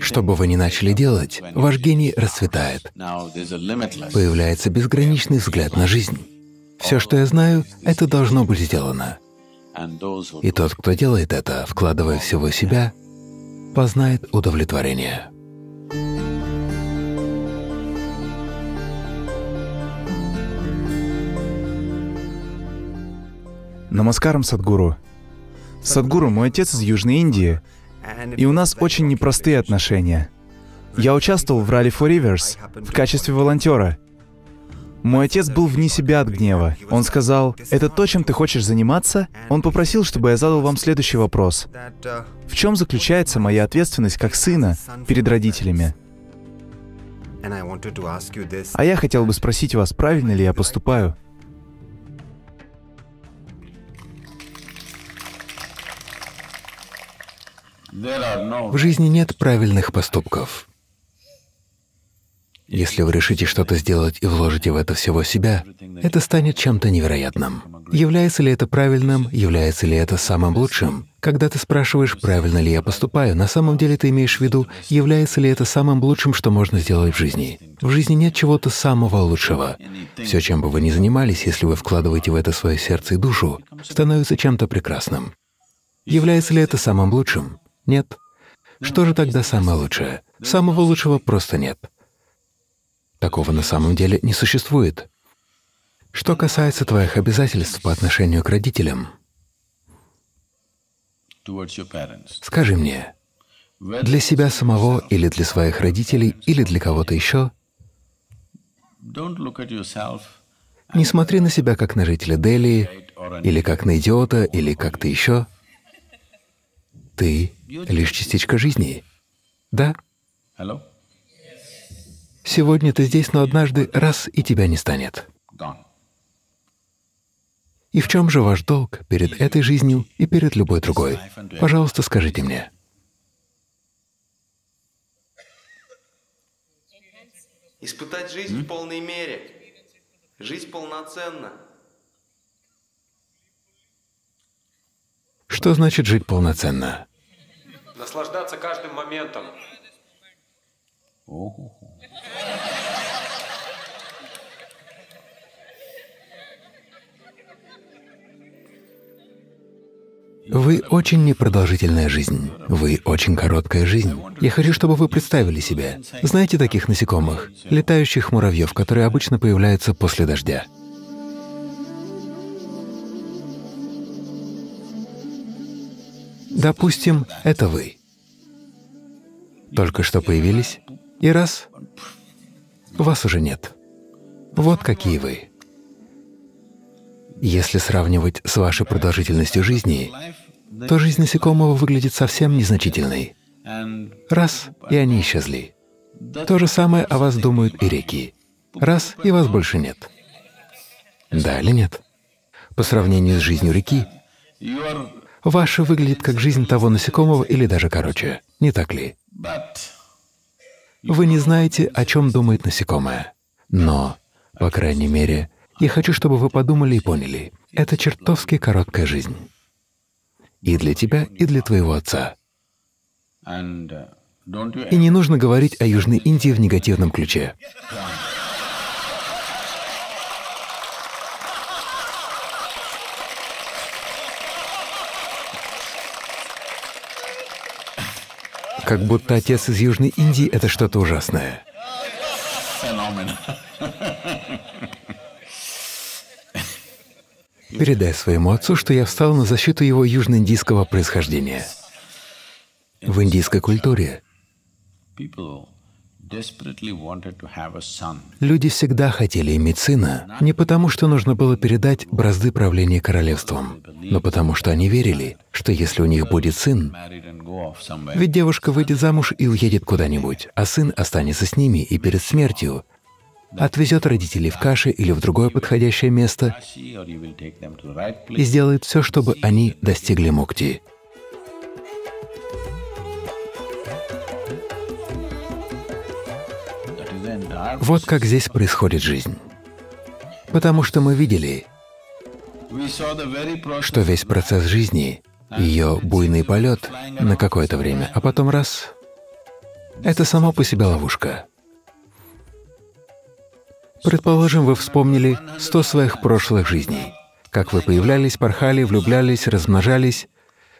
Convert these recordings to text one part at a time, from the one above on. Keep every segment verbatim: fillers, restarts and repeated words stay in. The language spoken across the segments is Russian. Что бы вы ни начали делать, ваш гений расцветает. Появляется безграничный взгляд на жизнь. Все, что я знаю, это должно быть сделано. И тот, кто делает это, вкладывая всего себя, познает удовлетворение. Намаскарам, Садхгуру. Садхгуру, мой отец из Южной Индии, и у нас очень непростые отношения. Я участвовал в Rally for Rivers в качестве волонтера. Мой отец был вне себя от гнева. Он сказал, «Это то, чем ты хочешь заниматься?» Он попросил, чтобы я задал вам следующий вопрос. В чем заключается моя ответственность как сына перед родителями? А я хотел бы спросить вас, правильно ли я поступаю? В жизни нет правильных поступков. Если вы решите что-то сделать и вложите в это всего себя, это станет чем-то невероятным. Является ли это правильным, является ли это самым лучшим? Когда ты спрашиваешь, правильно ли я поступаю, на самом деле ты имеешь в виду, является ли это самым лучшим, что можно сделать в жизни. В жизни нет чего-то самого лучшего. Все, чем бы вы ни занимались, если вы вкладываете в это свое сердце и душу, становится чем-то прекрасным. Является ли это самым лучшим? Нет. Что же тогда самое лучшее? Самого лучшего просто нет. Такого на самом деле не существует. Что касается твоих обязательств по отношению к родителям, скажи мне, для себя самого или для своих родителей или для кого-то еще, не смотри на себя как на жителя Дели, или как на идиота, или как-то еще. Ты — лишь частичка жизни. Да? Сегодня ты здесь, но однажды раз — и тебя не станет. И в чем же ваш долг перед этой жизнью и перед любой другой? Пожалуйста, скажите мне. Испытать жизнь mm? в полной мере. Жить полноценно. Что значит жить полноценно? Наслаждаться каждым моментом. Вы очень непродолжительная жизнь. Вы очень короткая жизнь. Я хочу, чтобы вы представили себе. Знаете таких насекомых, летающих муравьев, которые обычно появляются после дождя? Допустим, это вы. Только что появились, и раз — вас уже нет. Вот какие вы. Если сравнивать с вашей продолжительностью жизни, то жизнь насекомого выглядит совсем незначительной. Раз — и они исчезли. То же самое о вас думают и реки. Раз — и вас больше нет. Да или нет? По сравнению с жизнью реки, ваша выглядит как жизнь того насекомого или даже короче. Не так ли? Вы не знаете, о чем думает насекомое. Но, по крайней мере, я хочу, чтобы вы подумали и поняли, это чертовски короткая жизнь. И для тебя, и для твоего отца. И не нужно говорить о Южной Индии в негативном ключе. Как будто отец из Южной Индии — это что-то ужасное. Передай своему отцу, что я встал на защиту его южноиндийского происхождения. В индийской культуре люди всегда хотели иметь сына не потому, что нужно было передать бразды правления королевством, но потому что они верили, что если у них будет сын, ведь девушка выйдет замуж и уедет куда-нибудь, а сын останется с ними и перед смертью отвезет родителей в Каши или в другое подходящее место и сделает все, чтобы они достигли мукти. Вот как здесь происходит жизнь. Потому что мы видели, что весь процесс жизни, ее буйный полет на какое-то время, а потом раз Это сама по себе ловушка. Предположим, вы вспомнили сто своих прошлых жизней, как вы появлялись, порхали, влюблялись, размножались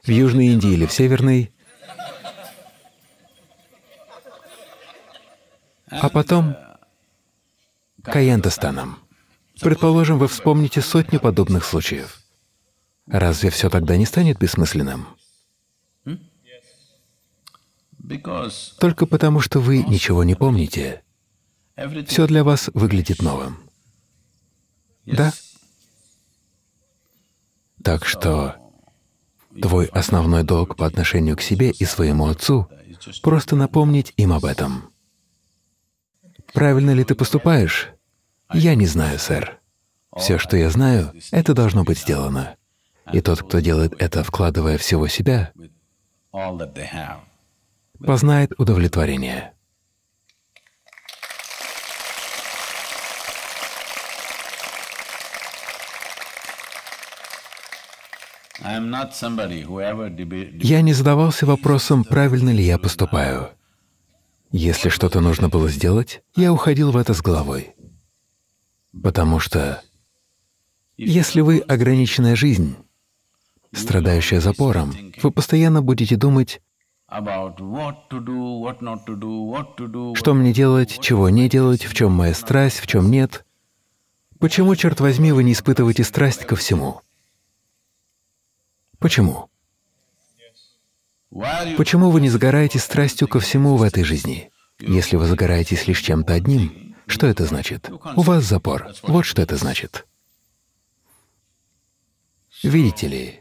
в Южной Индии или в Северной, а потом Каянтастаном. Предположим, вы вспомните сотню подобных случаев. Разве все тогда не станет бессмысленным? Только потому, что вы ничего не помните, все для вас выглядит новым. Да? Так что твой основной долг по отношению к себе и своему отцу — просто напомнить им об этом. Правильно ли ты поступаешь? Я не знаю, сэр. Все, что я знаю, это должно быть сделано. И тот, кто делает это, вкладывая всего себя, познает удовлетворение. Я не задавался вопросом, правильно ли я поступаю. Если что-то нужно было сделать, я уходил в это с головой. Потому что если вы ограниченная жизнь, страдающая запором, вы постоянно будете думать, что мне делать, чего не делать, в чем моя страсть, в чем нет. Почему, черт возьми, вы не испытываете страсть ко всему? Почему? Почему вы не загораете страстью ко всему в этой жизни? Если вы загораетесь лишь чем-то одним, что это значит? У вас запор. Вот что это значит. Видите ли,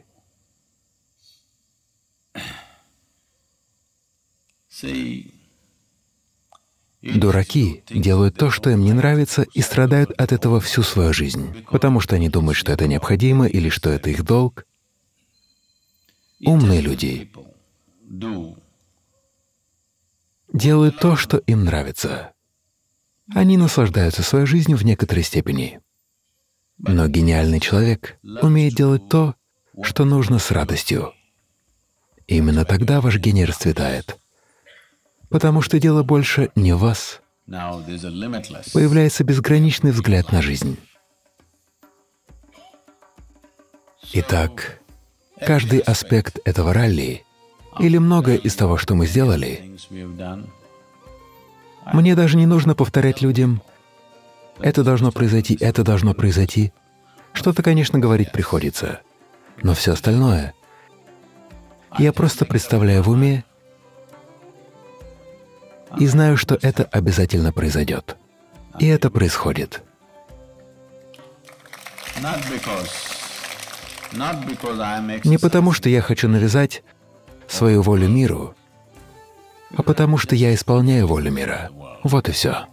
дураки делают то, что им не нравится, и страдают от этого всю свою жизнь, потому что они думают, что это необходимо или что это их долг. Умные люди делают то, что им нравится. Они наслаждаются своей жизнью в некоторой степени. Но гениальный человек умеет делать то, что нужно с радостью. Именно тогда ваш гений расцветает, потому что дело больше не в вас. Появляется безграничный взгляд на жизнь. Итак, каждый аспект этого ралли, или многое из того, что мы сделали, мне даже не нужно повторять людям, это должно произойти, это должно произойти. Что-то, конечно, говорить приходится, но все остальное я просто представляю в уме и знаю, что это обязательно произойдет. И это происходит. Не потому, что я хочу навязать свою волю миру, а потому, что я исполняю волю мира. Вот и все.